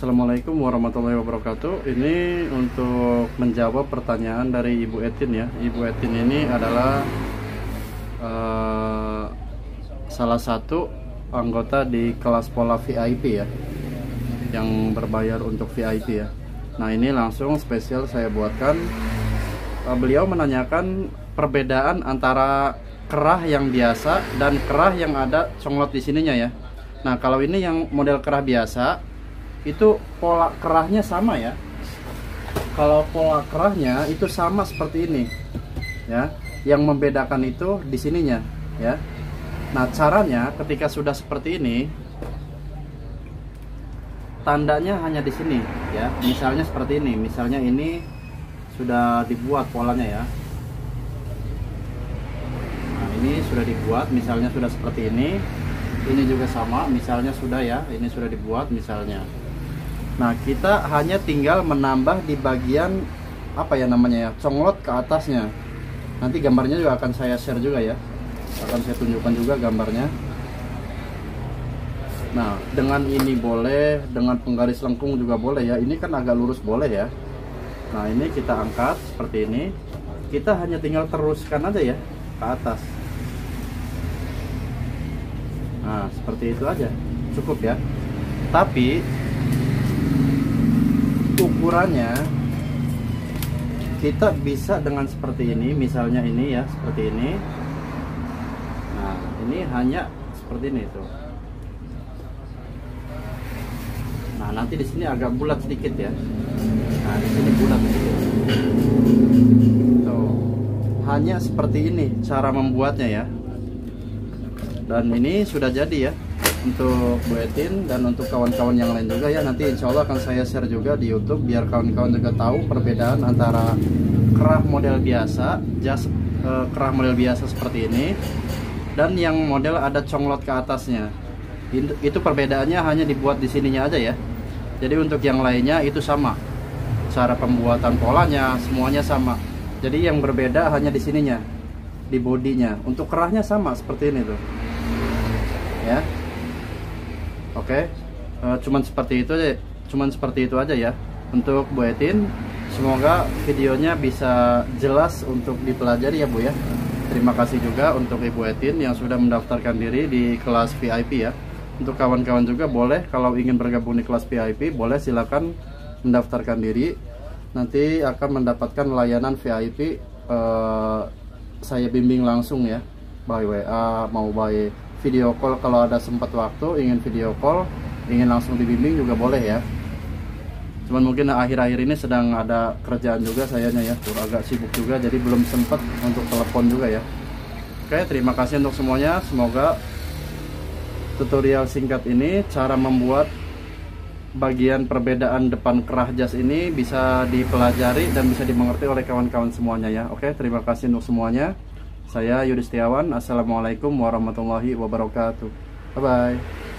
Assalamualaikum warahmatullahi wabarakatuh. Ini untuk menjawab pertanyaan dari Ibu Etin ya. Ibu Etin ini adalah salah satu anggota di kelas pola VIP ya, yang berbayar untuk VIP ya. Nah ini langsung spesial saya buatkan. Beliau menanyakan perbedaan antara kerah yang biasa dan kerah yang ada conglot di sininya ya. Nah kalau ini yang model kerah biasa itu pola kerahnya sama ya. Kalau pola kerahnya itu sama seperti ini ya, yang membedakan itu di sininya ya. Nah caranya ketika sudah seperti ini, tandanya hanya di sini ya. Misalnya seperti ini, misalnya ini sudah dibuat polanya ya. Nah ini sudah dibuat, misalnya sudah seperti ini. Ini juga sama, misalnya sudah ya, ini sudah dibuat misalnya. Nah kita hanya tinggal menambah di bagian apa ya namanya ya, conglot ke atasnya. Nanti gambarnya juga akan saya share juga ya, akan saya tunjukkan juga gambarnya. Nah dengan ini boleh, dengan penggaris lengkung juga boleh ya. Ini kan agak lurus boleh ya. Nah ini kita angkat seperti ini. Kita hanya tinggal teruskan aja ya ke atas. Nah seperti itu aja cukup ya. Tapi ukurannya kita bisa dengan seperti ini, misalnya ini ya, seperti ini. Nah ini hanya seperti ini tuh. Nah nanti di sini agak bulat sedikit ya. Nah di sini bulat sedikit. Tuh. Hanya seperti ini cara membuatnya ya. Dan ini sudah jadi ya untuk Bu Etin dan untuk kawan-kawan yang lain juga ya. Nanti insya Allah akan saya share juga di YouTube biar kawan-kawan juga tahu perbedaan antara kerah model biasa, kerah model biasa seperti ini, dan yang model ada conglot ke atasnya. Itu perbedaannya hanya dibuat di sininya aja ya. Jadi untuk yang lainnya itu sama, cara pembuatan polanya semuanya sama. Jadi yang berbeda hanya di sininya, di bodinya. Untuk kerahnya sama seperti ini tuh ya. Oke, cuman seperti itu aja ya untuk Bu Etin. Semoga videonya bisa jelas untuk dipelajari ya Bu ya. Terima kasih juga untuk Ibu Etin yang sudah mendaftarkan diri di kelas VIP ya. Untuk kawan-kawan juga boleh, kalau ingin bergabung di kelas VIP boleh, silakan mendaftarkan diri. Nanti akan mendapatkan layanan VIP, saya bimbing langsung ya, by WA mau by video call. Kalau ada sempat waktu ingin video call, ingin langsung dibimbing juga boleh ya. Cuman mungkin akhir-akhir ini sedang ada kerjaan juga sayanya ya, agak sibuk juga, jadi belum sempat untuk telepon juga ya. Oke, terima kasih untuk semuanya. Semoga tutorial singkat ini, cara membuat bagian perbedaan depan kerah jas ini bisa dipelajari dan bisa dimengerti oleh kawan-kawan semuanya ya. Oke, terima kasih untuk semuanya. Saya Yudi Setiawan. Assalamualaikum warahmatullahi wabarakatuh. Bye-bye.